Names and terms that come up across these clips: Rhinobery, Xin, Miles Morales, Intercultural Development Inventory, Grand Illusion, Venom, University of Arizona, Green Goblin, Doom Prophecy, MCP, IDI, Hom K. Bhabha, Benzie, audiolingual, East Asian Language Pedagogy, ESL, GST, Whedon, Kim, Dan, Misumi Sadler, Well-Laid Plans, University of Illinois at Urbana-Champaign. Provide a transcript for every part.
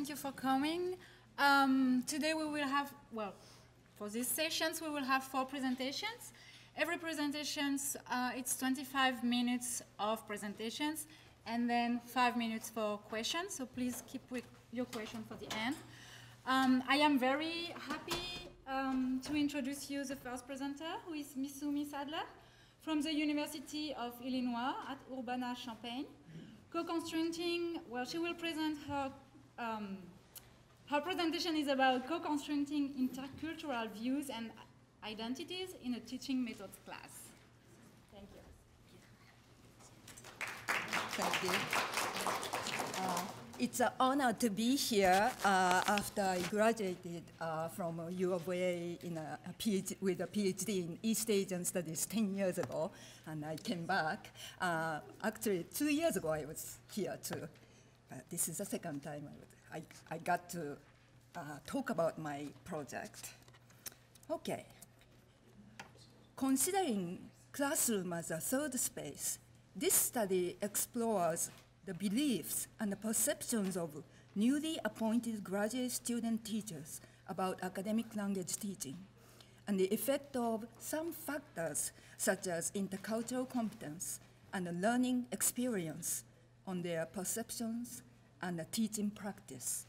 Thank you for coming. Today we will have, well, for these sessions we will have 4 presentations. Every presentation, it's 25 minutes of presentations and then 5 minutes for questions, so please keep with your question for the end. I am very happy to introduce you the first presenter, who is Misumi Sadler from the University of Illinois at Urbana-Champaign. Co-constructing, well, she will present her, her presentation is about co-constructing intercultural views and identities in a teaching methods class. Thank you. Thank you. It's an honor to be here after I graduated from U of A in with a PhD in East Asian Studies 10 years ago, and I came back. Actually, 2 years ago I was here too. But this is the second time I got to talk about my project. Okay. Considering classroom as a third space, this study explores the beliefs and the perceptions of newly appointed graduate student teachers about academic language teaching, and the effect of some factors such as intercultural competence and the learning experience on their perceptions and the teaching practice.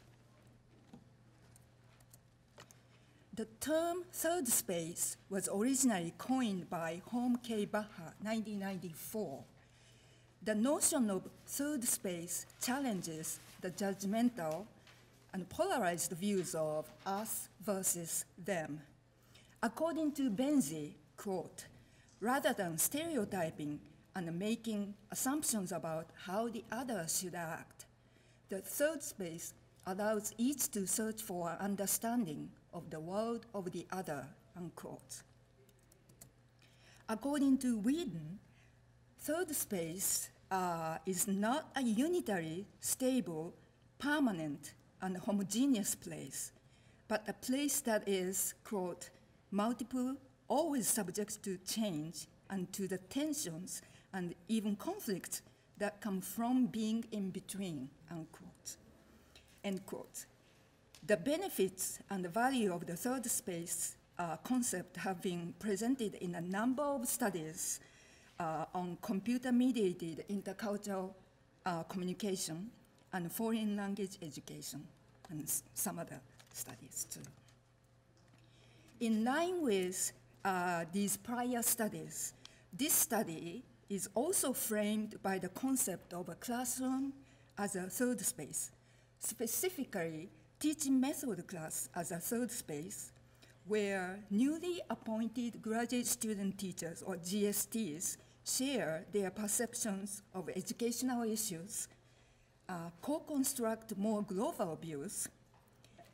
The term third space was originally coined by Hom K. Bhabha, 1994. The notion of third space challenges the judgmental and polarized views of us versus them. According to Benzie, quote, rather than stereotyping and making assumptions about how the other should act, the third space allows each to search for an understanding of the world of the other, unquote. According to Whedon, third space is not a unitary, stable, permanent, and homogeneous place, but a place that is, quote, multiple, always subject to change and to the tensions and even conflicts that come from being in between, unquote, end quote. The benefits and the value of the third space concept have been presented in a number of studies on computer-mediated intercultural communication and foreign language education, and some other studies too. In line with these prior studies, this study is also framed by the concept of a classroom as a third space, specifically teaching method class as a third space, where newly appointed graduate student teachers, or GSTs, share their perceptions of educational issues, co-construct more global views,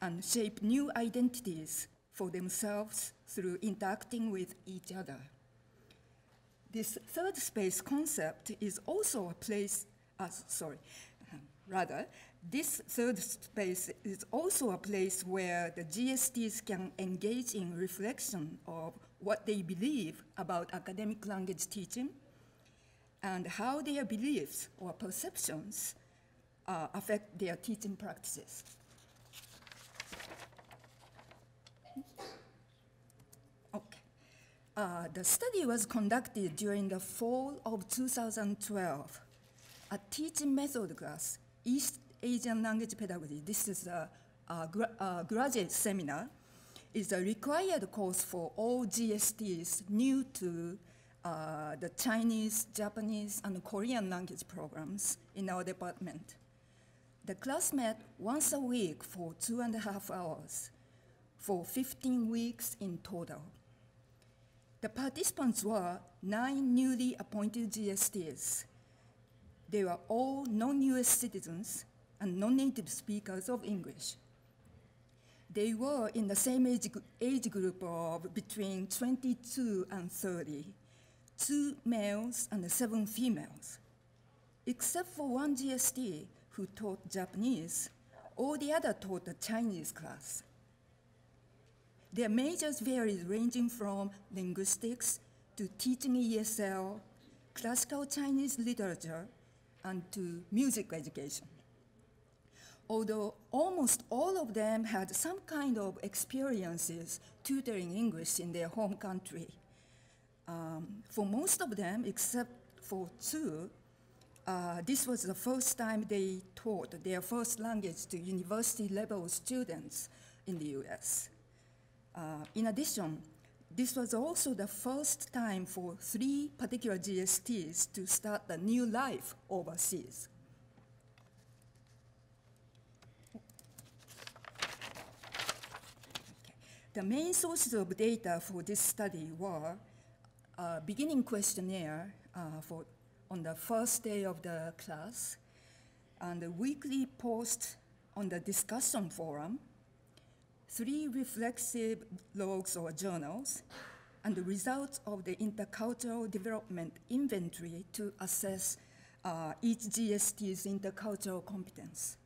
and shape new identities for themselves through interacting with each other. This third space concept is also a place, this third space is also a place where the GSTs can engage in reflection of what they believe about academic language teaching and how their beliefs or perceptions affect their teaching practices. Okay. The study was conducted during the fall of 2012. A teaching method class, East Asian Language Pedagogy, this is a graduate seminar, is a required course for all GSTs new to the Chinese, Japanese, and Korean language programs in our department. The class met once a week for 2.5 hours, for 15 weeks in total. The participants were 9 newly appointed GSTs. They were all non-US citizens and non-native speakers of English. They were in the same age group of between 22 and 30, 2 males and 7 females. Except for one GST who taught Japanese, all the others taught the Chinese class. Their majors varied, ranging from linguistics to teaching ESL, classical Chinese literature, and to music education. although almost all of them had some kind of experiences tutoring English in their home country. For most of them, except for two, this was the first time they taught their first language to university-level students in the US. In addition, this was also the first time for three particular GSTs to start a new life overseas. Okay. The main sources of data for this study were a beginning questionnaire on the first day of the class, and a weekly post on the discussion forum, three reflexive logs or journals, and the results of the Intercultural Development Inventory to assess each GST's intercultural competence.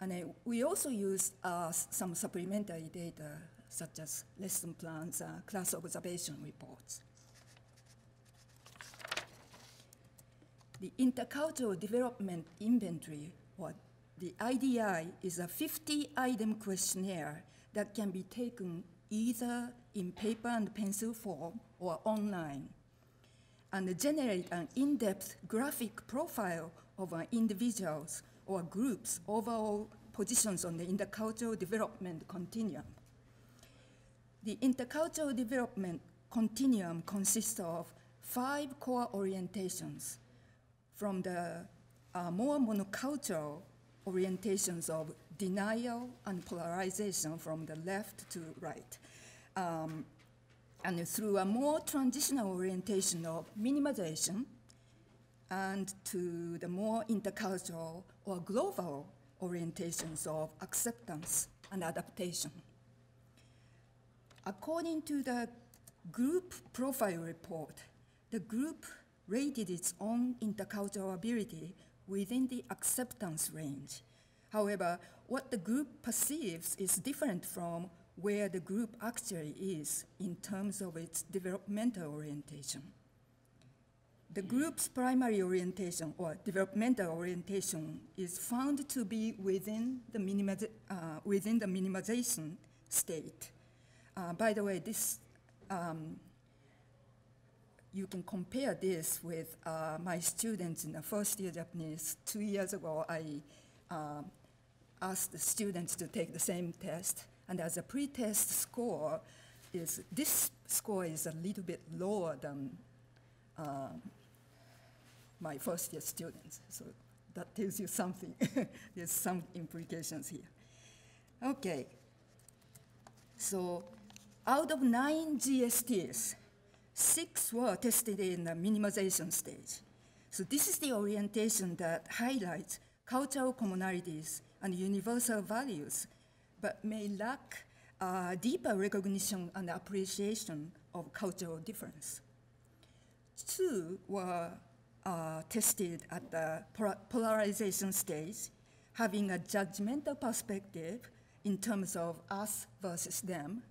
And we also used some supplementary data, such as lesson plans, class observation reports. The Intercultural Development Inventory, or the IDI, is a 50-item questionnaire that can be taken either in paper and pencil form or online, and generate an in-depth graphic profile of an individual's or group's overall positions on the intercultural development continuum. The intercultural development continuum consists of 5 core orientations, from the more monocultural orientations of denial and polarization from the left to right, and through a more transitional orientation of minimization, and to the more intercultural or global orientations of acceptance and adaptation. According to the group profile report, the group rated its own intercultural ability within the acceptance range. However, what the group perceives is different from where the group actually is in terms of its developmental orientation. The group's primary orientation, or developmental orientation, is found to be within the minimization state. By the way, this you can compare this with my students in the first year Japanese. 2 years ago, I asked the students to take the same test, and as a pre-test score, this score is a little bit lower than my first year students. So that tells you something. There's some implications here. Okay, so out of 9 GSTs, 6 were tested in the minimization stage. So this is the orientation that highlights cultural commonalities and universal values, but may lack deeper recognition and appreciation of cultural difference. 2 were tested at the polarization stage, having a judgmental perspective in terms of us versus them,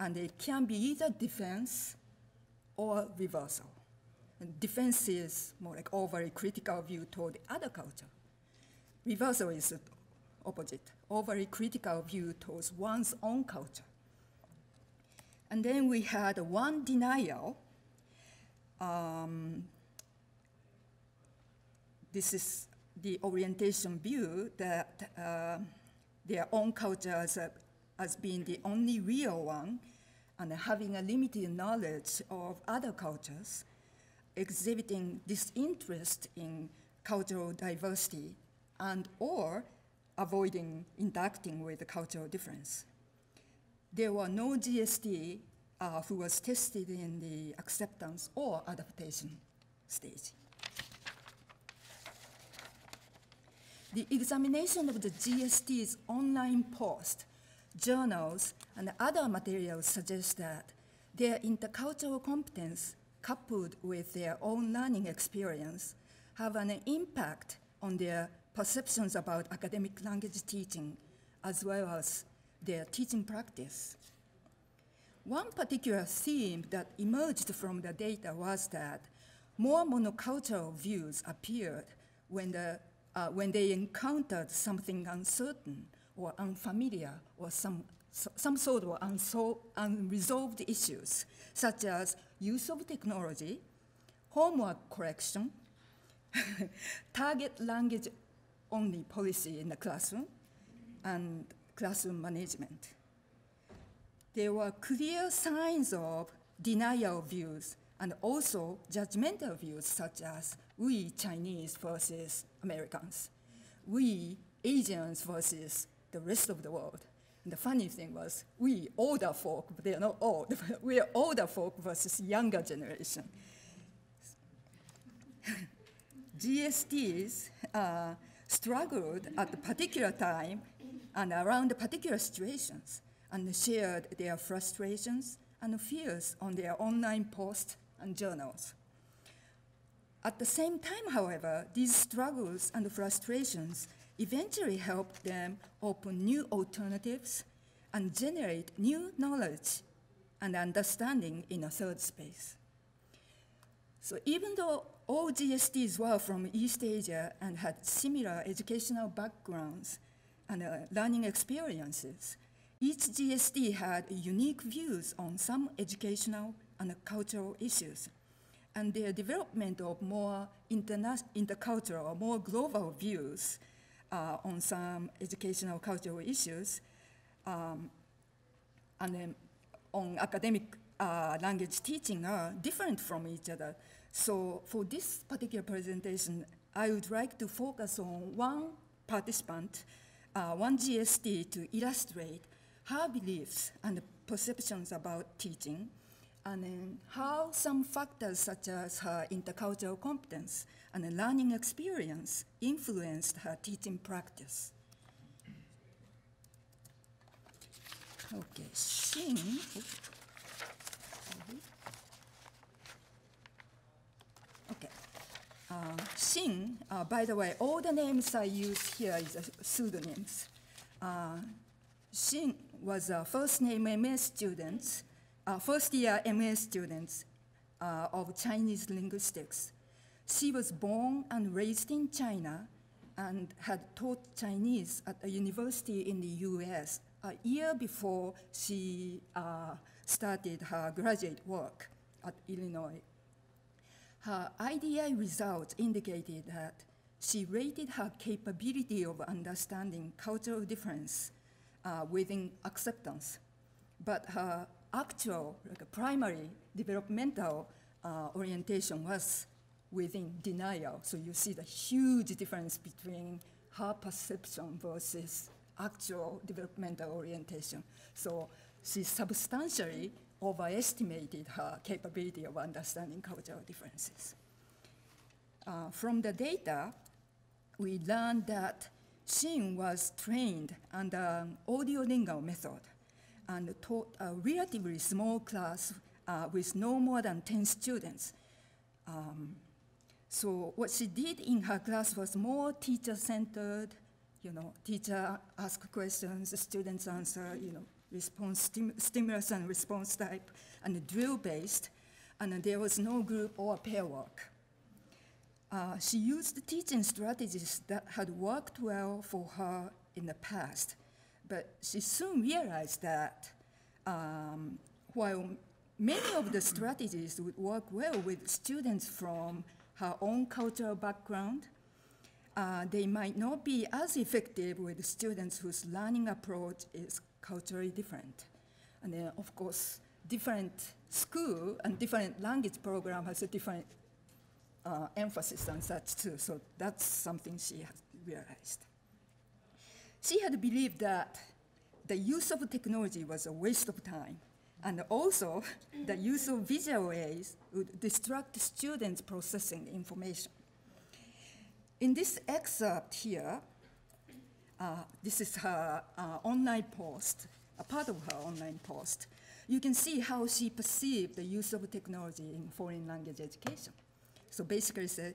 and it can be either defense or reversal. And defense is more like overly critical view toward the other culture. Reversal is the opposite, overly critical view towards one's own culture. And then we had one denial. This is the orientation view that their own culture as being the only real one, and having a limited knowledge of other cultures, exhibiting disinterest in cultural diversity, and or avoiding interacting with the cultural difference. There were no GST who was tested in the acceptance or adaptation stage. The examination of the GST's online post, journals, and other materials suggest that their intercultural competence, coupled with their own learning experience, have an impact on their perceptions about academic language teaching, as well as their teaching practice. One particular theme that emerged from the data was that more monocultural views appeared when the when they encountered something uncertain or unfamiliar or some sort of unresolved issues, such as use of technology, homework correction, target language only policy in the classroom, and classroom management. There were clear signs of denial views and also judgmental views, such as we Chinese versus Americans, we Asians versus the rest of the world. And the funny thing was, we older folk, but they are not old, but we are older folk versus younger generation. GSTs struggled at the particular time and around the particular situations, and shared their frustrations and fears on their online posts and journals. At the same time, however, these struggles and frustrations eventually helped them open new alternatives and generate new knowledge and understanding in a third space. So even though all GSTs were from East Asia and had similar educational backgrounds and learning experiences, each GST had unique views on some educational and cultural issues, and their development of more intercultural or more global views on some educational cultural issues and then on academic language teaching are different from each other. So for this particular presentation, I would like to focus on one participant, one GST, to illustrate her beliefs and perceptions about teaching, and then how some factors such as her intercultural competence and learning experience influenced her teaching practice. Okay, Xin. Okay. Xin, by the way, all the names I use here is pseudonyms. Xin was a first-year MA student of Chinese linguistics. She was born and raised in China and had taught Chinese at a university in the US a year before she started her graduate work at Illinois. Her IDI results indicated that she rated her capability of understanding cultural difference within acceptance, but her actual primary developmental orientation was within denial. So you see the huge difference between her perception versus actual developmental orientation. So she substantially overestimated her capability of understanding cultural differences. From the data, we learned that Xin was trained under an audiolingual method and taught a relatively small class with no more than 10 students. So what she did in her class was more teacher-centered. You know, teacher ask questions, students answer, you know, stimulus and response type, and drill-based, and there was no group or pair work. She used teaching strategies that had worked well for her in the past, but she soon realized that while many of the strategies would work well with students from her own cultural background, they might not be as effective with students whose learning approach is culturally different. And then, of course, different school and different language program has a different emphasis on such too. So that's something she has realized. She had believed that the use of technology was a waste of time, and also the use of visual aids would distract students processing information. In this excerpt here, this is her online post, a part of her online post. You can see how she perceived the use of technology in foreign language education. So basically it said,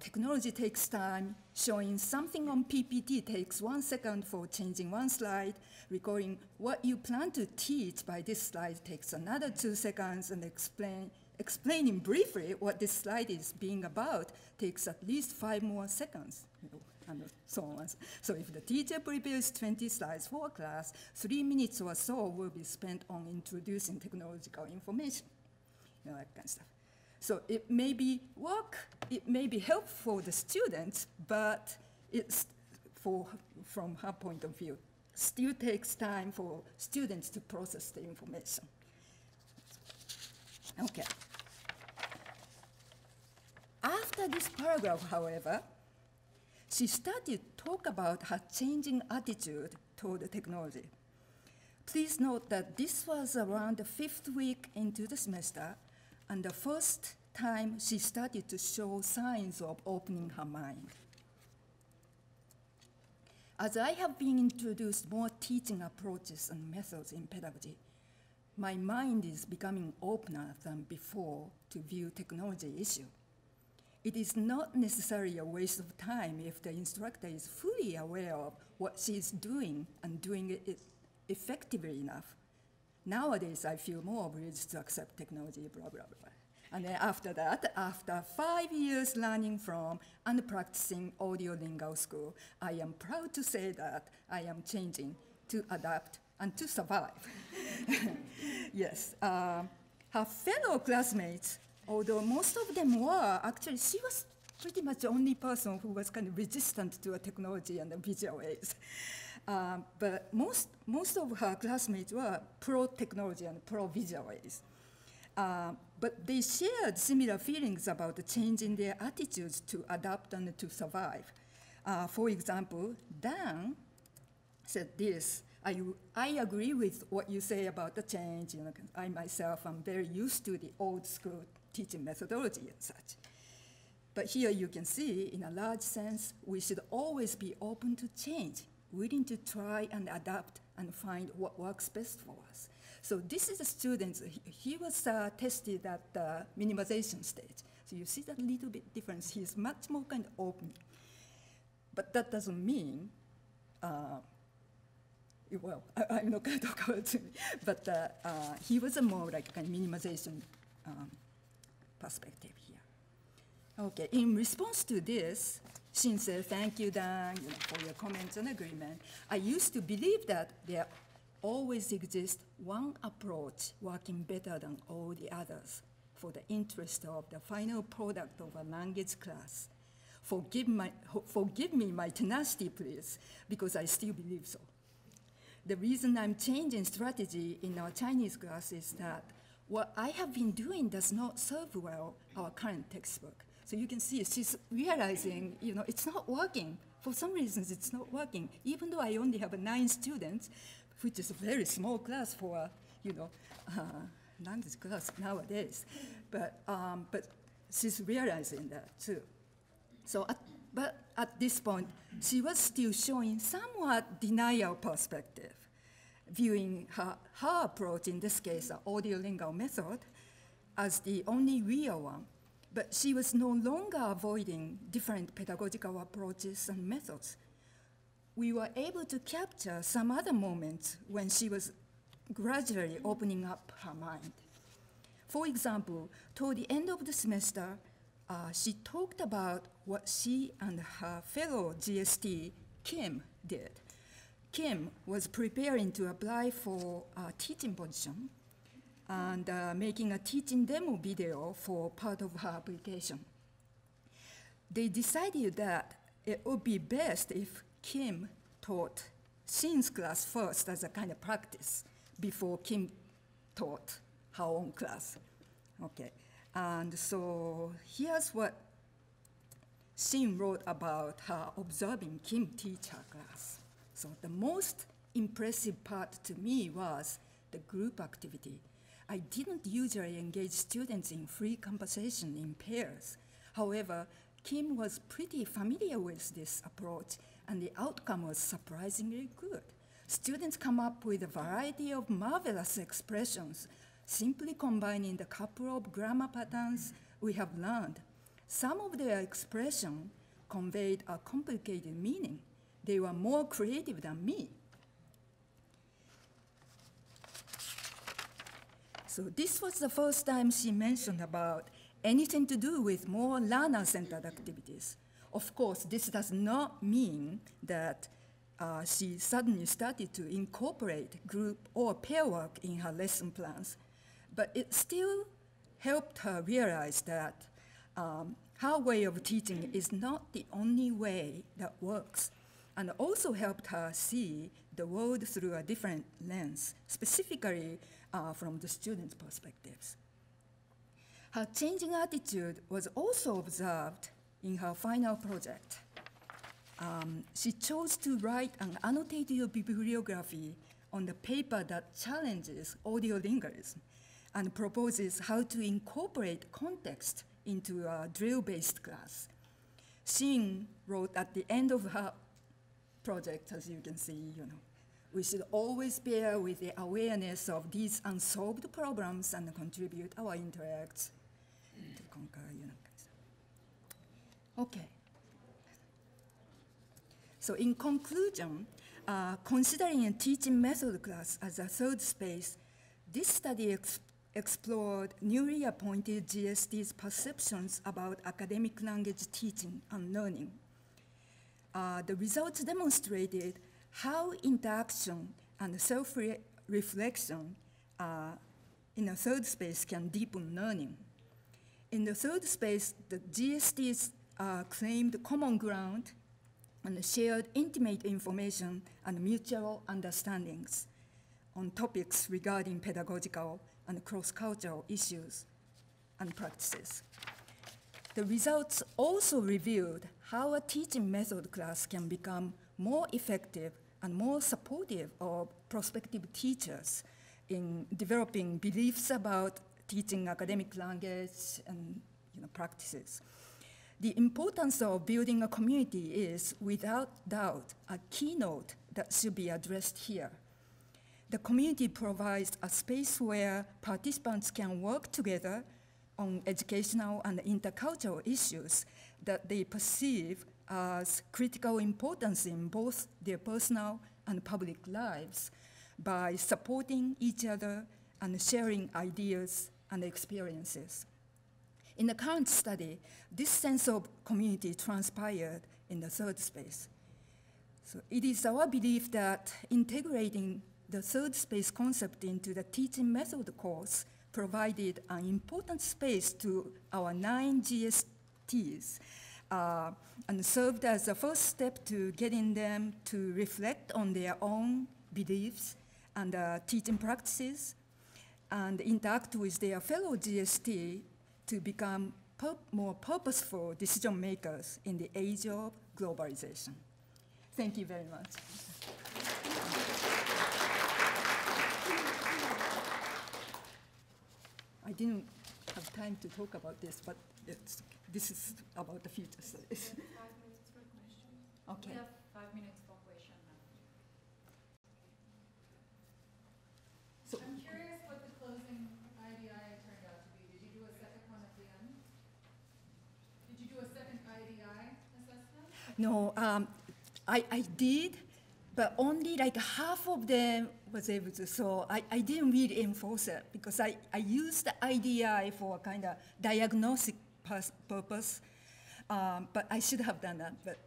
technology takes time, showing something on PPT takes 1 second for changing one slide, recording what you plan to teach by this slide takes another 2 seconds, and explain explaining briefly what this slide is being about takes at least 5 more seconds, you know, and so on. So if the teacher prepares 20 slides for a class, 3 minutes or so will be spent on introducing technological information, you know, that kind of stuff. So it may be work, it may be helpful for the students, but it's, from her point of view, still takes time for students to process the information. Okay. After this paragraph, however, she started to talk about her changing attitude toward technology. Please note that this was around the 5th week into the semester, and the first time she started to show signs of opening her mind. As I have been introduced more teaching approaches and methods in pedagogy, my mind is becoming opener than before to view technology issue. It is not necessarily a waste of time if the instructor is fully aware of what she is doing and doing it effectively enough. Nowadays, I feel more obliged to accept technology, blah, blah, blah. And then after that, after 5 years learning from and practicing audio-lingual school, I am proud to say that I am changing to adapt and to survive. Yes, her fellow classmates, although most of them were, actually she was pretty much the only person who was kind of resistant to technology and the visual aids. But most of her classmates were pro-technology and pro-visual aids. But they shared similar feelings about the change in their attitudes to adapt and to survive. For example, Dan said this, I agree with what you say about the change. You know, I myself am very used to the old school teaching methodology and such. But here you can see, in a large sense, we should always be open to change, willing to try and adapt and find what works best for us. So this is a student, he was tested at the minimization stage. So you see that little bit difference. He's much more kind of open. But that doesn't mean, well, I'm not going to talk about it, but he was a more like kind of minimization perspective here. Okay, in response to this, Xin said, thank you, Dan, you know, for your comments and agreement. I used to believe that there always exists one approach working better than all the others for the interest of the final product of a language class. Forgive me my tenacity, please, because I still believe so. The reason I'm changing strategy in our Chinese class is that what I have been doing does not serve well our current textbook. So you can see she's realizing, you know, it's not working. For some reasons, it's not working. Even though I only have 9 students, which is a very small class for, you know, language class nowadays. But she's realizing that too. So, but at this point, she was still showing somewhat denial perspective, viewing her approach, in this case, the audio-lingual method, as the only real one. But she was no longer avoiding different pedagogical approaches and methods. We were able to capture some other moments when she was gradually opening up her mind. For example, toward the end of the semester, she talked about what she and her fellow GST, Kim, did. Kim was preparing to apply for a teaching position and making a teaching demo video for part of her application. They decided that it would be best if Kim taught Xin's class first as a kind of practice before Kim taught her own class. Okay. And so here's what Xin wrote about her observing Kim teach her class. So the most impressive part to me was the group activity. I didn't usually engage students in free conversation in pairs. However, Kim was pretty familiar with this approach, and the outcome was surprisingly good. Students come up with a variety of marvelous expressions, simply combining the couple of grammar patterns we have learned. Some of their expression conveyed a complicated meaning. They were more creative than me. So this was the first time she mentioned about anything to do with more learner-centered activities. Of course, this does not mean that she suddenly started to incorporate group or pair work in her lesson plans, but it still helped her realize that her way of teaching is not the only way that works, and also helped her see the world through a different lens, specifically from the students' perspectives. Her changing attitude was also observed in her final project. She chose to write an annotated bibliography on the paper that challenges audiolingualism and proposes how to incorporate context into a drill-based class. Xin wrote at the end of her project, as you can see, we should always pair with the awareness of these unsolved problems and contribute our intellects to conquer. Okay. So in conclusion, considering a teaching method class as a third space, this study explored newly appointed GSD's perceptions about academic language teaching and learning. The results demonstrated how interaction and self-reflection in a third space can deepen learning. In the third space, the GSDs claimed common ground and shared intimate information and mutual understandings on topics regarding pedagogical and cross-cultural issues and practices. The results also revealed how a teaching method class can become more effective and more supportive of prospective teachers in developing beliefs about teaching academic language and practices. The importance of building a community is, without doubt, a keynote that should be addressed here. The community provides a space where participants can work together on educational and intercultural issues that they perceive as critical importance in both their personal and public lives by supporting each other and sharing ideas and experiences. In the current study, this sense of community transpired in the third space. So it is our belief that integrating the third space concept into the teaching method course provided an important space to our 9 GSTs and served as a first step to getting them to reflect on their own beliefs and teaching practices and interact with their fellow GST to become more purposeful decision makers in the age of globalization. Thank you very much. I didn't have time to talk about this, but this is about the future studies. We have 5 minutes for question. Okay. We have 5 minutes for question now. So I'm curious what the closing IDI turned out to be. Did you do a second one at the end? Did you do a second IDI assessment? No, I did, but only like half of them was able to, so I didn't really enforce it because I used the IDI for a kind of diagnostic purpose, but I should have done that, but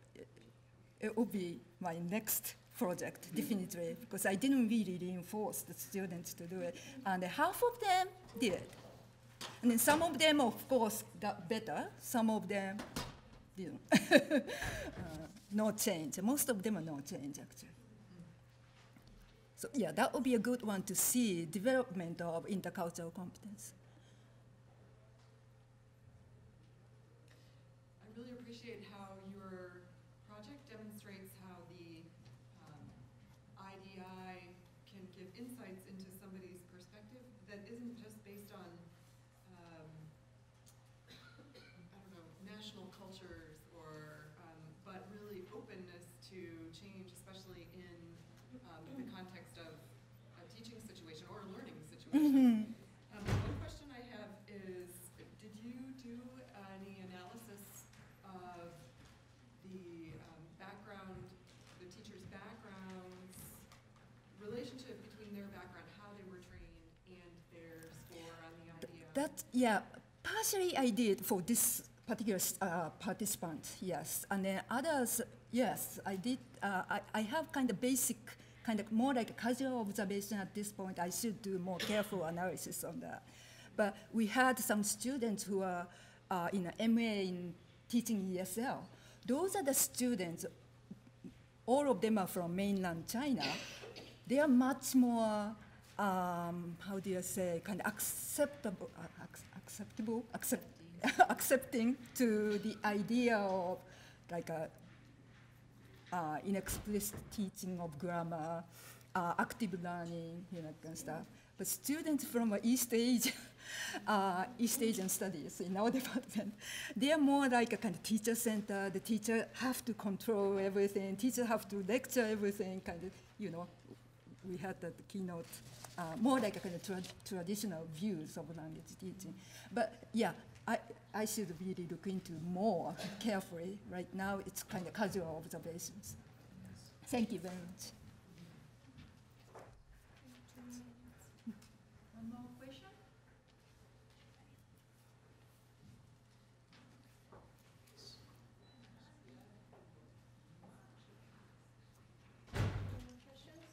it will be my next project, definitely, because I didn't really reinforce the students to do it, and half of them did. And then some of them, of course, got better, some of them didn't. No change, most of them are no change, actually. So yeah, that would be a good one to see development of intercultural competence. I really appreciate how your project demonstrates how the IDI can give insights into somebody's perspective that isn't just based on, I don't know, national cultures or, but really openness to change, especially in the context of a teaching situation or a learning situation. Mm-hmm. One question I have is, did you do any analysis of the background, the teachers' backgrounds, relationship between their background, how they were trained, and their school That, yeah, partially I did for this particular participant, yes. And then others, yes, I did. I have kind of basic, kind of more like a casual observation at this point. I should do more careful analysis on that. But we had some students who are in an MA in teaching ESL. Those are the students, all of them are from mainland China. They are much more, how do you say, kind of acceptable, accepting to the idea of like a inexplicit teaching of grammar, active learning, you know, kind of stuff. But students from East Asia, East Asian studies in our department, they are more like a kind of teacher center. The teacher have to control everything. Teacher have to lecture everything. Kind of, you know, we had that keynote, more like a kind of traditional views of language teaching. But yeah, I should really look into more carefully. Right now, it's kind of casual observations. Thank you very much. One more question?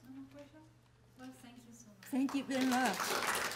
One more question? Well, thank you so much. Thank you very much.